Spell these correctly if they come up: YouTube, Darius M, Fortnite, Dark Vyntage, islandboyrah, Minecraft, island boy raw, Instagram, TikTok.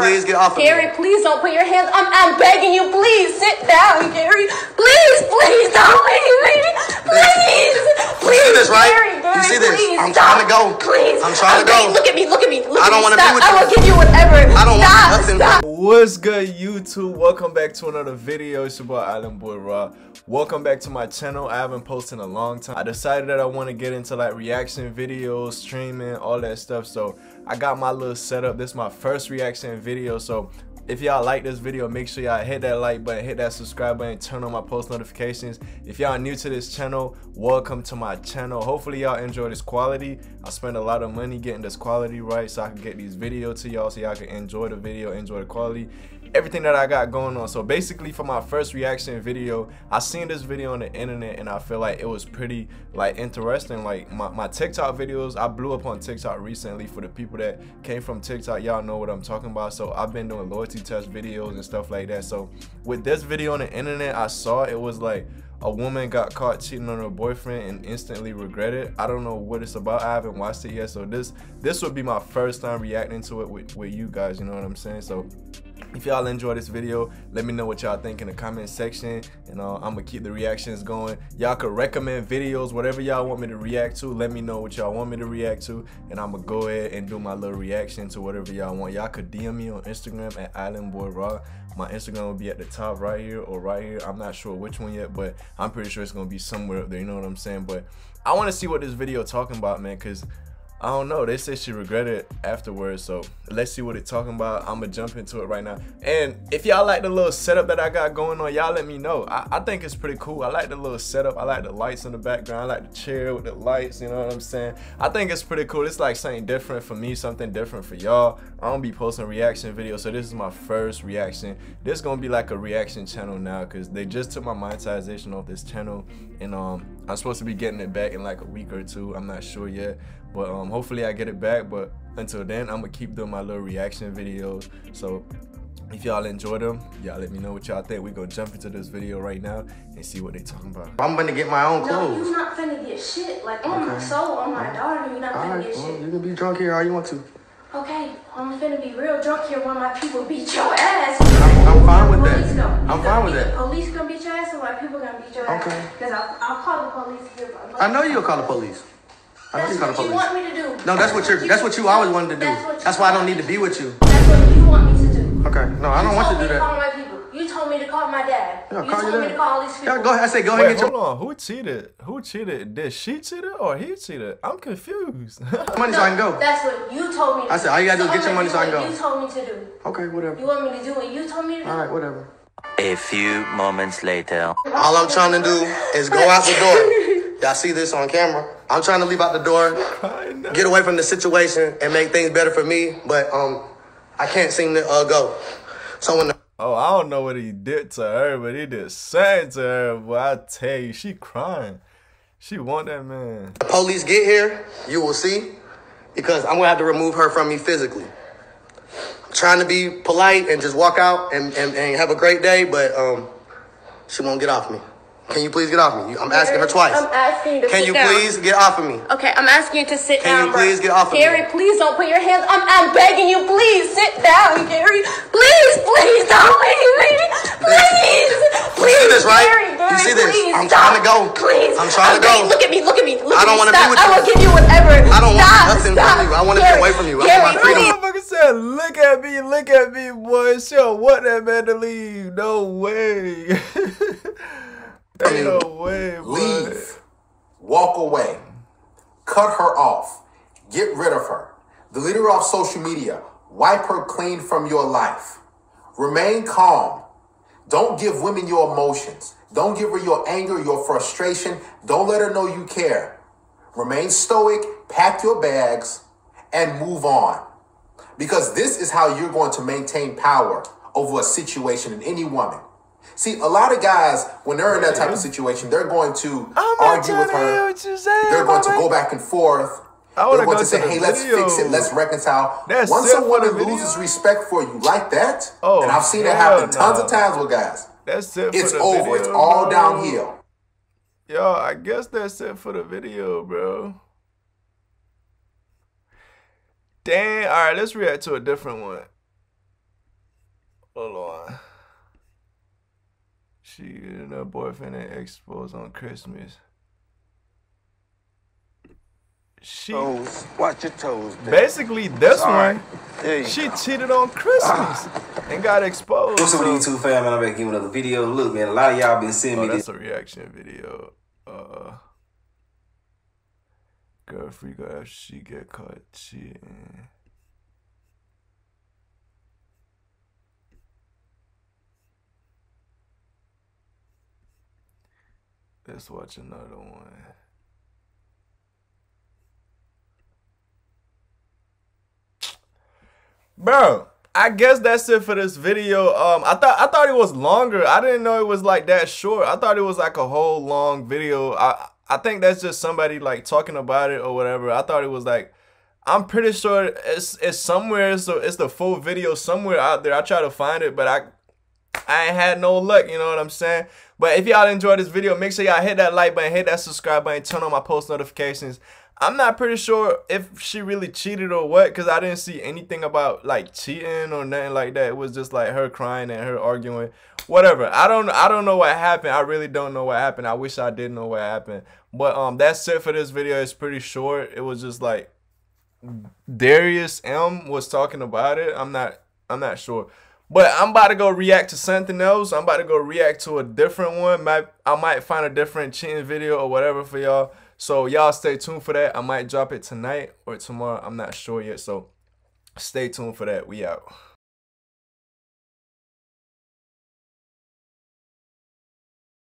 please get off of Gary, me. Gary, please don't put your hands. I'm begging you, please sit down, Gary. Please don't leave me. Please. You see this, right? Gary, you see this? Please, I'm trying to go. Please. I'm trying to go. Look at me. I don't want to be with you. I will give you whatever. I don't want nothing. Stop. What's good, YouTube? Welcome back to another video. It's your boy Island Boy Raw. Welcome back to my channel. I haven't posted in a long time. I decided that I want to get into like reaction videos, streaming, all that stuff. So I got my little setup. This is my first reaction video. So if y'all like this video, make sure y'all hit that like button, hit that subscribe button, turn on my post notifications. If y'all new to this channel, welcome to my channel. Hopefully y'all enjoy this quality. I spend a lot of money getting this quality right so I can get these videos to y'all so y'all can enjoy the video, enjoy the quality, everything that I got going on. So basically, for my first reaction video, I seen this video on the internet and I feel like it was pretty like interesting. Like my TikTok videos, I blew up on TikTok recently. For the people that came from TikTok, y'all know what I'm talking about. So I've been doing loyalty test videos and stuff like that. So with this video on the internet, I saw it was like a woman got caught cheating on her boyfriend and instantly regretted. I don't know what it's about. I haven't watched it yet. So this would be my first time reacting to it with you guys, you know what I'm saying? So if y'all enjoy this video, let me know what y'all think in the comment section, and I'm gonna keep the reactions going. Y'all could recommend videos, whatever y'all want me to react to. Let me know what y'all want me to react to, and I'm gonna go ahead and do my little reaction to whatever y'all want. Y'all could DM me on Instagram at islandboyrah. My Instagram will be at the top right here or right here. I'm not sure which one yet, but I'm pretty sure it's gonna be somewhere up there, you know what I'm saying? But I want to see what this video talking about, man, because I don't know. They said she regretted afterwards, so let's see what it's talking about. I'm gonna jump into it right now. And if y'all like the little setup that I got going on, y'all let me know. I think it's pretty cool. I like the little setup. I like the lights in the background. I like the chair with the lights, you know what I'm saying? I think it's pretty cool. It's like something different for me, something different for y'all. I don't be posting reaction videos, so this is my first reaction. This is gonna be like a reaction channel now, because they just took my monetization off this channel, and I'm supposed to be getting it back in like a week or two. I'm not sure yet, but hopefully I get it back. But until then, I'm gonna keep doing my little reaction videos. So if y'all enjoy them, y'all let me know what y'all think. We gonna jump into this video right now and see what they talking about. I'm gonna get my own clothes. No, you're not finna get shit. Like on my soul, on my daughter, you're not finna get shit. You can be drunk here all you want to. Okay, I'm finna be real drunk here when my people beat your ass. I'm fine with that. I'm fine with that. Police gonna beat your ass, or my people gonna beat your ass. Okay. Because I'll call the police. I know you'll call the police. That's what you want me to do. No, that's what you always wanted to do. That's why I don't need to be with you. That's what you want me to do. Okay, no, I don't want you to do that. You told me to call my people. You told me to call my dad. Yeah, you told me to call all these people. Yeah, go ahead. I said go ahead and get your... Hold on, who cheated? Who cheated? Did she cheat or he cheated? I'm confused. Money so I can go. That's what you told me to do. I said all you gotta do is get your money so I can go. You told me to do. Okay, whatever. You want me to do what you told me to do? Alright, whatever. A few moments later. All I'm trying to do is go out the door. Y'all see this on camera. I'm trying to leave out the door, get away from the situation, and make things better for me. But I can't seem to go. So when I don't know what he did to her, but he did something to her. But I tell you, she crying. She want that man. The police get here, you will see, because I'm gonna have to remove her from me physically. I'm trying to be polite and just walk out and have a great day, but she won't get off me. Can you please get off me? I'm asking her twice. I'm asking you to sit down. Can you please get off of me? Okay, I'm asking you to sit down. Can you please get off of me? Gary, please don't put your hands. I'm begging you, please sit down, Gary. Please don't leave me. Please. Please. You see this, right? You see this? I'm trying to go. Please. I'm trying to go. Look at me. I don't want to be with you. I will give you whatever. I don't want nothing from you. I want to be away from you. I want my freedom. Motherfucker said, look at me, boy. Yo, what that man to leave? No way. Ain't no way, leave, walk away, cut her off, get rid of her, delete her off social media, wipe her clean from your life, remain calm, don't give women your emotions, don't give her your anger, your frustration, don't let her know you care, remain stoic, pack your bags, and move on, because this is how you're going to maintain power over a situation in any woman. See, a lot of guys, when they're in that type of situation, they're going to argue with her. They're going to go back and forth. They're going to say, hey, let's fix it. Let's reconcile. Once a woman loses respect for you like that, and I've seen it happen tons of times with guys, it's over. It's all downhill. Yo, I guess that's it for the video, bro. Dang. All right, let's react to a different one. Hold on. She and her boyfriend at Expos on Christmas. She toes. Watch your toes. Baby. Basically, this one, she cheated on Christmas and got exposed. What's up with YouTube fam? I'm back again with another video. Look, man, a lot of y'all been sending me. That's a reaction video. Girl freak out if she get caught cheating. Let's watch another one. Bro, I guess that's it for this video. I thought it was longer. I didn't know it was like that short. I thought it was like a whole long video. I think that's just somebody like talking about it or whatever. I thought it was like, I'm pretty sure it's somewhere. So it's the full video somewhere out there. I try to find it, but I ain't had no luck, you know what I'm saying? But if y'all enjoyed this video, make sure y'all hit that like button, hit that subscribe button, turn on my post notifications. I'm not pretty sure if she really cheated or what, because I didn't see anything about like cheating or nothing like that. It was just like her crying and her arguing, whatever. I don't know what happened. I really don't know what happened. I wish I did know what happened. But that's it for this video. It's pretty short. It was just like Darius M was talking about it. I'm not sure. But I'm about to go react to something else. I'm about to go react to a different one. I might find a different cheating video or whatever for y'all. So y'all stay tuned for that. I might drop it tonight or tomorrow. I'm not sure yet. So stay tuned for that. We out.